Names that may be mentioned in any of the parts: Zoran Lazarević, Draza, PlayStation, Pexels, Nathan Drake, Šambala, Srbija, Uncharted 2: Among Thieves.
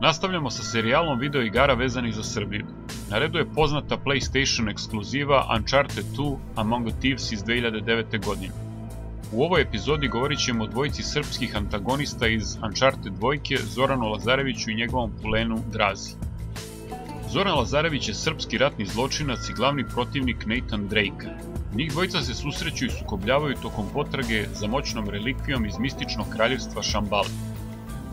Nastavljamo sa serijalom videoigara vezanih za Srbiju. Na redu je poznata PlayStation ekskluziva Uncharted 2: Among Thieves iz 2009. godine. U ovoj epizodi govorit ćemo o dvojici srpskih antagonista iz Uncharted 2, Zoranu Lazareviću i njegovom pulenu Drazi. Zoran Lazarević je srpski ratni zločinac i glavni protivnik Nathan Drake-a. Njih dvojica se susreću i sukobljavaju tokom potrage za moćnom relikvijom iz mističnog kraljevstva Šambala.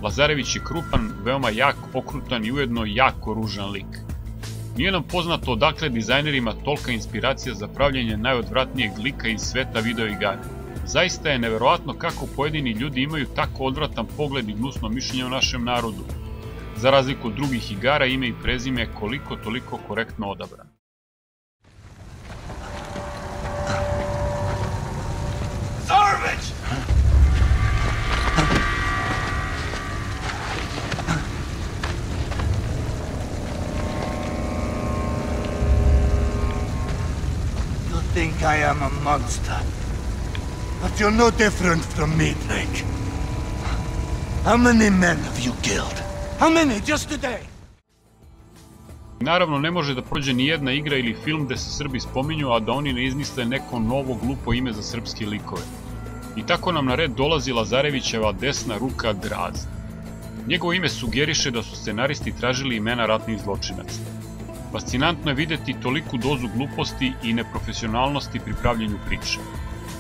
Lazarević je krupan, veoma jak, okrutan i ujedno jako ružan lik. Nije nam poznato odakle dizajnerima tolika inspiracija za pravljenje najodvratnijeg lika iz sveta videoigara. Zaista je neverovatno kako pojedini ljudi imaju tako odvratan pogled i gnusno mišljenje o našem narodu. Za razliku od drugih igara, ime i prezime je koliko toliko korektno odabrano. Lazarević! You think I am a monster, but you're no different from me, Drake. How many men have you killed? Naravno, ne može da prođe ni jedna igra ili film gde se Srbi spominju, a da oni ne izmisle neko novo glupo ime za srpske likove. I tako nam na red dolazi Lazarevićeva desna ruka Draza. Njegovo ime sugeriše da su scenaristi tražili imena ratnih zločinaca. Fascinantno je videti toliku dozu gluposti i neprofesionalnosti pri pravljenju priče.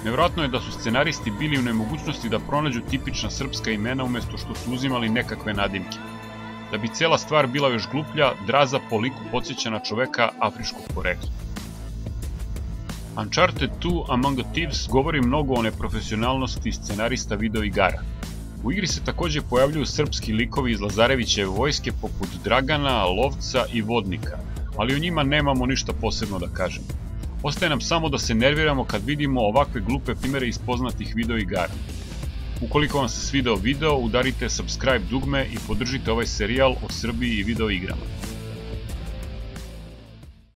Nevjerojatno je da su scenaristi bili u nemogućnosti da pronađu tipična srpska imena umesto što su uzimali nekakve nadimke. Da bi cijela stvar bila još gluplja, Draza po liku podsjeća na čoveka afričkog porekla. Uncharted 2: Among Thieves govori mnogo o neprofesionalnosti scenarista videoigara. U igri se također pojavljuju srpski likovi iz Lazarevićeve vojske poput Dragana, Lovca i Vodnika, ali o njima nemamo ništa posebno da kažemo. Ostaje nam samo da se nerviramo kad vidimo ovakve glupe primere iz poznatih videoigara. Ukoliko vam se svideo video, udarite subscribe dugme i podržite ovaj serijal o Srbiji i videoigrama.